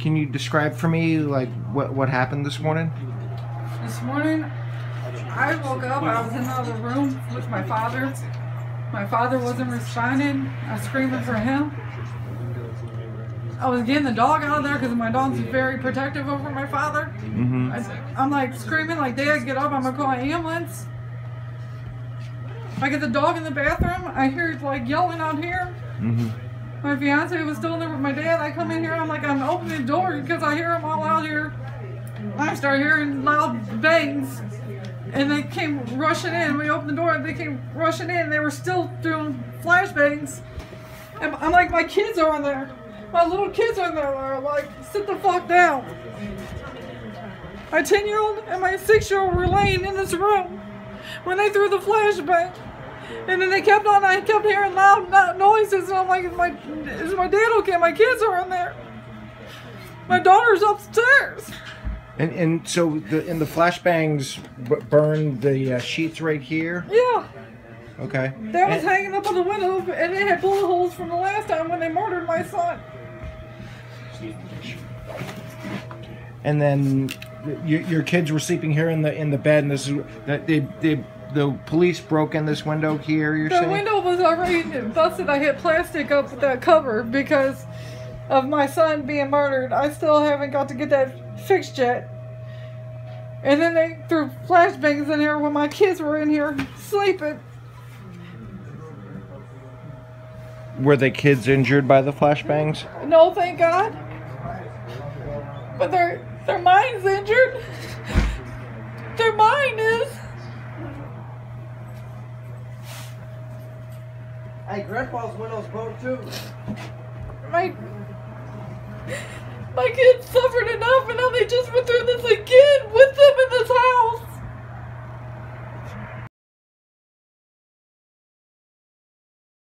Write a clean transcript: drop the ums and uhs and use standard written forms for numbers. Can you describe for me, like, what happened this morning? This morning, I woke up. I was in another room with my father. My father wasn't responding. I was screaming for him. I was getting the dog out of there because my dog's very protective over my father. Mm-hmm. I'm like screaming, like, Dad, get up. I'm going to call an ambulance. I get the dog in the bathroom. I hear it, like, yelling out here. Mm-hmm. My fiance was still in there with my dad. I come in here, I'm like, I'm opening the door because I hear them all out here. I start hearing loud bangs, and they came rushing in. We opened the door, and they came rushing in. They were still doing flashbangs, and I'm like, my kids are in there. My little kids are in there. Laura. Like, sit the fuck down. My 10-year-old and my 6-year-old were laying in this room when they threw the flashbang. And then they kept on, I kept hearing loud noises, and I'm like, is my dad okay? My kids are in there. My daughter's upstairs. And so in the flashbangs burned the sheets right here? Yeah. Okay. That was hanging up on the window, and it had bullet holes from the last time when they murdered my son. And then your kids were sleeping here in the bed, and this is that the police broke in this window here, you're saying? The window was already busted. I hit plastic up with that cover because of my son being murdered. I still haven't got to get that fixed yet. And then they threw flashbangs in here when my kids were in here sleeping. Were the kids injured by the flashbangs? No, thank God. But their mind's injured. Their mind is. Hey, Grandpa's window's broke too. My kids suffered enough, and now they just went through this again.